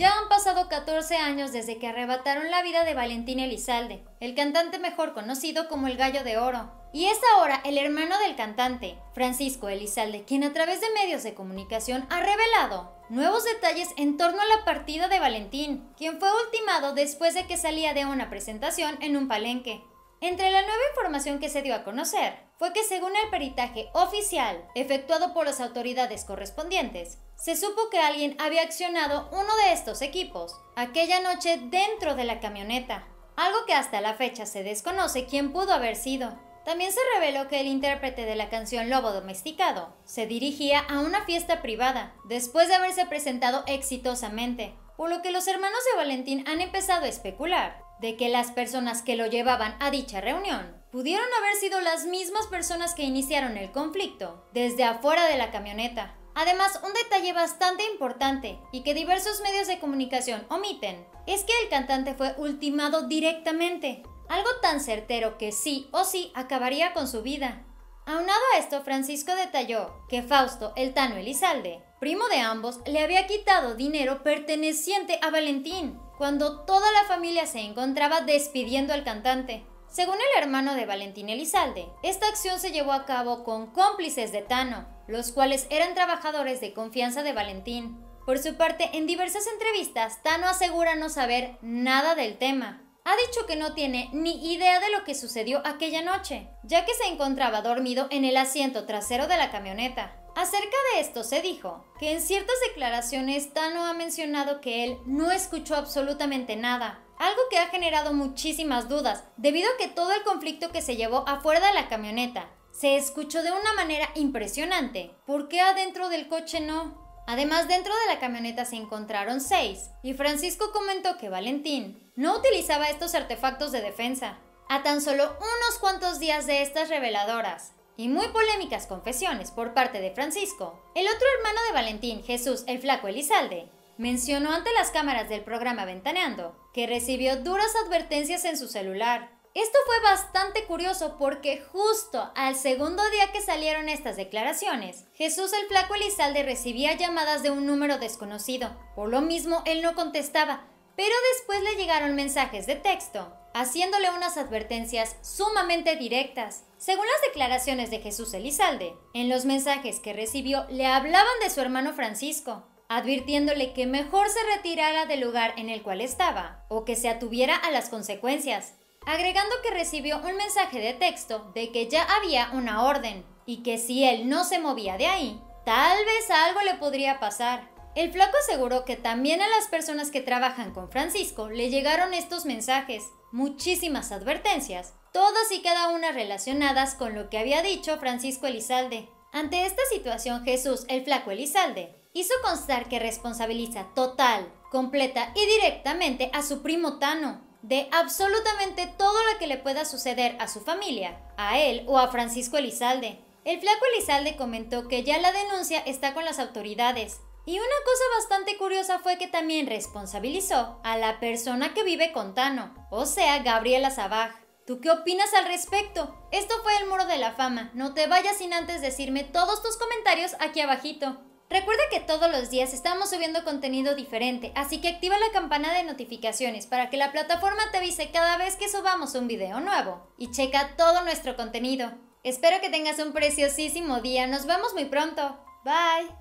Ya han pasado 14 años desde que arrebataron la vida de Valentín Elizalde, el cantante mejor conocido como el Gallo de Oro. Y es ahora el hermano del cantante, Francisco Elizalde, quien a través de medios de comunicación ha revelado nuevos detalles en torno a la partida de Valentín, quien fue ultimado después de que salía de una presentación en un palenque. Entre la nueva información que se dio a conocer fue que según el peritaje oficial efectuado por las autoridades correspondientes, se supo que alguien había accionado uno de estos equipos aquella noche dentro de la camioneta, algo que hasta la fecha se desconoce quién pudo haber sido. También se reveló que el intérprete de la canción Lobo Domesticado se dirigía a una fiesta privada después de haberse presentado exitosamente, por lo que los hermanos de Valentín han empezado a especular de que las personas que lo llevaban a dicha reunión pudieron haber sido las mismas personas que iniciaron el conflicto desde afuera de la camioneta. Además, un detalle bastante importante y que diversos medios de comunicación omiten es que el cantante fue ultimado directamente, algo tan certero que sí o sí acabaría con su vida. Aunado a esto, Francisco detalló que Fausto, el Tano Elizalde, primo de ambos, le había quitado dinero perteneciente a Valentín cuando toda la familia se encontraba despidiendo al cantante. Según el hermano de Valentín Elizalde, esta acción se llevó a cabo con cómplices de Tano, los cuales eran trabajadores de confianza de Valentín. Por su parte, en diversas entrevistas, Tano asegura no saber nada del tema. Ha dicho que no tiene ni idea de lo que sucedió aquella noche, ya que se encontraba dormido en el asiento trasero de la camioneta. Acerca de esto se dijo que en ciertas declaraciones Tano ha mencionado que él no escuchó absolutamente nada, algo que ha generado muchísimas dudas debido a que todo el conflicto que se llevó afuera de la camioneta se escuchó de una manera impresionante. ¿Por qué adentro del coche no? Además, dentro de la camioneta se encontraron 6 y Francisco comentó que Valentín no utilizaba estos artefactos de defensa. A tan solo unos cuantos días de estas reveladoras y muy polémicas confesiones por parte de Francisco, el otro hermano de Valentín, Jesús el Flaco Elizalde, mencionó ante las cámaras del programa Ventaneando que recibió duras advertencias en su celular. Esto fue bastante curioso porque justo al segundo día que salieron estas declaraciones, Jesús el Flaco Elizalde recibía llamadas de un número desconocido, por lo mismo él no contestaba, pero después le llegaron mensajes de texto haciéndole unas advertencias sumamente directas. Según las declaraciones de Jesús Elizalde, en los mensajes que recibió le hablaban de su hermano Francisco, advirtiéndole que mejor se retirara del lugar en el cual estaba o que se atuviera a las consecuencias, agregando que recibió un mensaje de texto de que ya había una orden y que si él no se movía de ahí, tal vez algo le podría pasar. El Flaco aseguró que también a las personas que trabajan con Francisco le llegaron estos mensajes, muchísimas advertencias, todas y cada una relacionadas con lo que había dicho Francisco Elizalde. Ante esta situación, Jesús el Flaco Elizalde hizo constar que responsabiliza total, completa y directamente a su primo Tano de absolutamente todo lo que le pueda suceder a su familia, a él o a Francisco Elizalde. El Flaco Elizalde comentó que ya la denuncia está con las autoridades. Y una cosa bastante curiosa fue que también responsabilizó a la persona que vive con Tano, o sea, Gabriela Sabag. ¿Tú qué opinas al respecto? Esto fue El Muro de la Fama. No te vayas sin antes decirme todos tus comentarios aquí abajito. Recuerda que todos los días estamos subiendo contenido diferente, así que activa la campana de notificaciones para que la plataforma te avise cada vez que subamos un video nuevo. Y checa todo nuestro contenido. Espero que tengas un preciosísimo día. Nos vemos muy pronto. Bye.